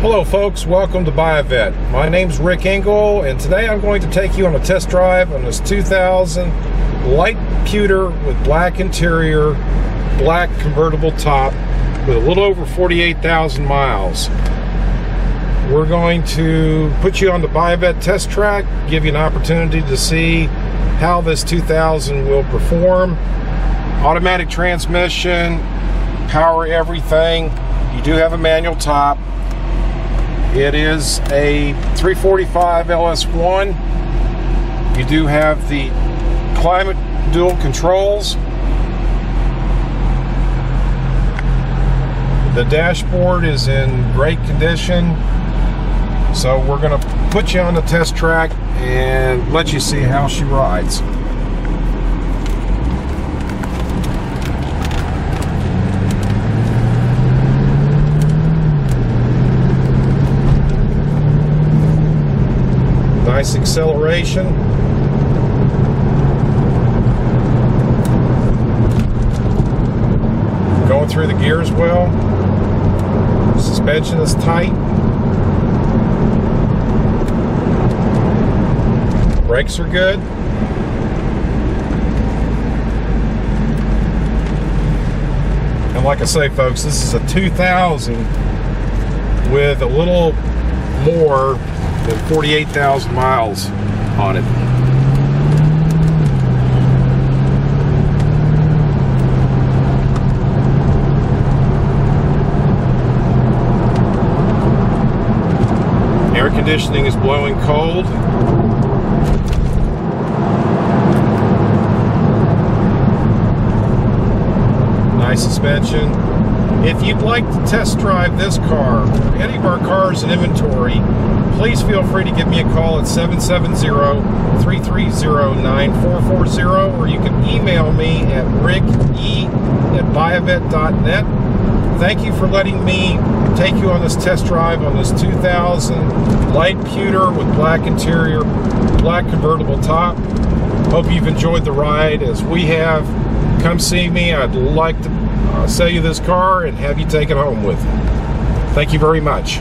Hello folks, welcome to Buy a Vet. My name's Rick Engel, and today I'm going to take you on a test drive on this 2000 light pewter with black interior, black convertible top with a little over 48,000 miles. We're going to put you on the Buy a Vet test track, give you an opportunity to see how this 2000 will perform. Automatic transmission, power everything. You do have a manual top. It is a 345 LS1. You do have the climate dual controls. The dashboard is in great condition. So we're going to put you on the test track and let you see how she rides. Nice acceleration. Going through the gears well. Suspension is tight. Brakes are good. And like I say, folks, this is a 2000 with a little more than 48,000 miles on it. Air conditioning is blowing cold. Nice suspension. If you'd like to test drive this car or any of our cars in inventory, please feel free to give me a call at 770-330-9440, or you can email me at ricke@buyavet.net. Thank you for letting me take you on this test drive on this 2000 light pewter with black interior, black convertible top. Hope you've enjoyed the ride as we have. Come see me. I'd like to sell you this car and have you take it home with you. Thank you very much.